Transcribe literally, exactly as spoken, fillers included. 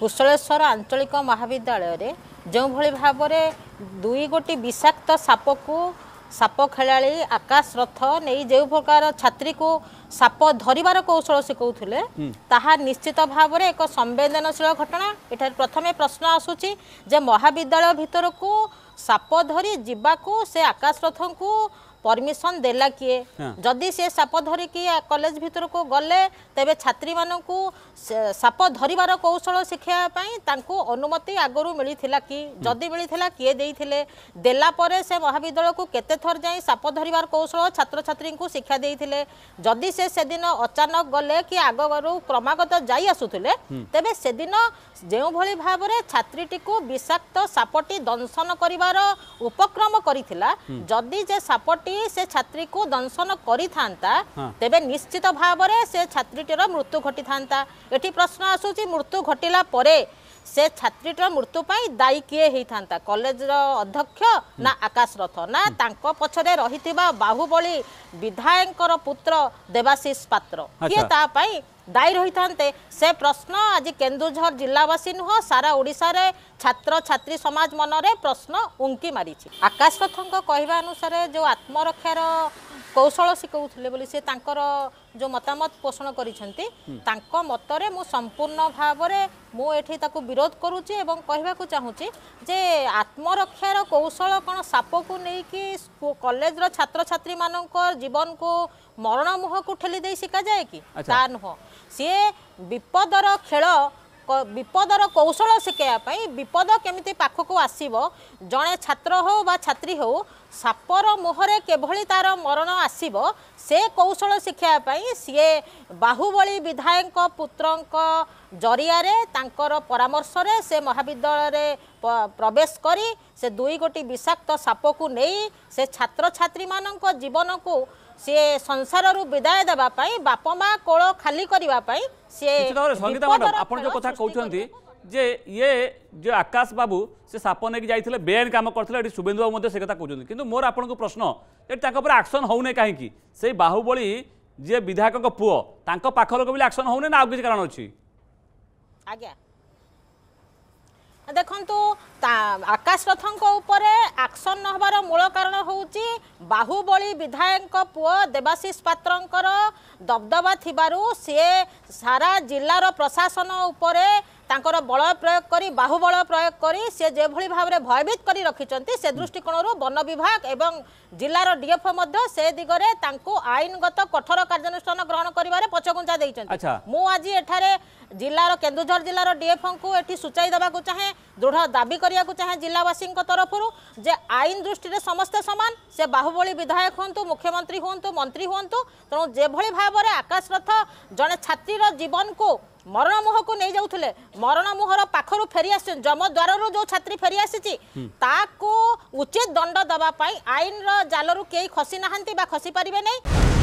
कुशलेश्वर आंचलिक महाविद्यालय रे जो भली भाव में दुई गोटी विषाक्त साप को साप खेलाड़ी आकाश रथ नहीं जो प्रकार छात्री को साप धरबार कौशल शिखुले ताहा निश्चित भाव में एक संवेदनशील घटना। एठार प्रथम प्रश्न आसूची जे महाविद्यालय भितर को साप धरी जावाकू से आकाश रथ को परमिशन देला किए जदि से साप धरिकी कॉलेज भितर को गले तेबे छात्री मानू साप धरबार कौशल शिखापी अनुमति आगु मिली कि जदि मिलता किए देते देलापर से महाविद्यालय को केते थर जाई साप धरबार कौशल छात्र छात्री को शिक्षा देते जदि से सेदिन अचानक गले कि आगु क्रमागत जाई आसुले तेबे सेदिन जो भली भाव में छात्रीटी को विषाक्त सापटी दंशन करिवार उपक्रम करिथिला जदि जे सापटी से छात्री को दंशन करी थांता तेबे निश्चित भाव में से छात्रीटर मृत्यु घटी थांता। एठी प्रश्न आसूची मृत्यु घटिला परे से छात्रीटर मृत्यु पाई दायी किए ही थांता कॉलेज रो अध्यक्ष ना आकाश रथ ना तांको पछरे रहितिबा बाहुबली विधायकर पुत्र देवाशीष पात्र किए ता पाई दायी रही थांते। से प्रश्न आज केन्दुझर जिलावासी नुह सारा ओडिशा रे छात्र छात्री समाज मनरे प्रश्न उंकी मारिछि। आकाश रथंक कहवा अनुसार जो आत्मरक्षार कौशल शिखौथिले बोली से तांकर जो मतामत पोषण करिसेंती तांको मतरे मु संपूर्ण भाव रे मु एठी ताकू विरोध करूची एवं कहवा को चाहूची जे आत्मरक्षार कौशल कोन साप को नै कि कॉलेज रो छात्र छात्री मानकर जीवन को मरण मुह को ठेली दे शिका जाए कि ता नुह सी विपदर खेल विपदर कौशल शिखापी विपद केमी पाखक आसब जड़े छात्र हो बा छात्री हो सापर मुहरे केभली तार मरण आसब से कौशल शिखापी सीए बाहुबली विधायक पुत्र जरिया परामर्श से महाविद्यालय प्रवेश करी से दुई गोटी विषाक्त साप को नहीं से छात्र छात्री मान जीवन को से संसार रु विदाय देबा पई बापा मां कोलो खाली करबा पई से। संगीता मैडम आपण जो कथा कहउछंती जे ये जो आकाश बाबू से साप नेक जाइथिले बेन काम करथिले एठी सुबेंदु बाबू मते से कथा कहउछंती किंतु मोर आपण को प्रश्न एठी ताको पर एक्शन होउने काहे की से बाहुबली जे विधायक को पुओ ताको पाखलो को भी एक्शन होउने ना आ किछ कारण अछि आज्ञा देखंतु आकाश रथंक उपरे एक्शन न होबार मूल कारण होउची बाहुबली विधायक पुओ देवाशीष पात्रंकर दबदबा थिबारु से सारा जिल्लार प्रशासन उपरे तांकर बल प्रयोग करी बाहुबल प्रयोग करी से जे भली भाव रे भयभीत करी रखिचंती से दृष्टिकोण रु वन विभाग एवं जिल्लार डीएफओ मध्ये से दिगरे तांको आईनगत कठोर कार्यानुष्ठान ग्रहण करिवारे पछगुंजा दैचंती। मु आज एठारे जिल्लार केन्दुझर जिल्लार डीएफओ को एठी सूचाई देबा को चाहे दृढ़ दाबी करिया को चाहे जिल्लावासी तरफ जे आईन दृष्टि रे समस्त समान से बाहुबली विधायक होंतु मुख्यमंत्री होंतु मंत्री होंतु तेणु जे भली भाव रे आकाश रथ जने छात्री रो जीवन को मरण मुह को नहीं जाऊले मरण मुहर पाखर फेरी आस जमद्वार जो छात्री फेरी आसी उचित दंड दबापाई आईन रो जाल रू कई खसी ना खसी पारे नहीं।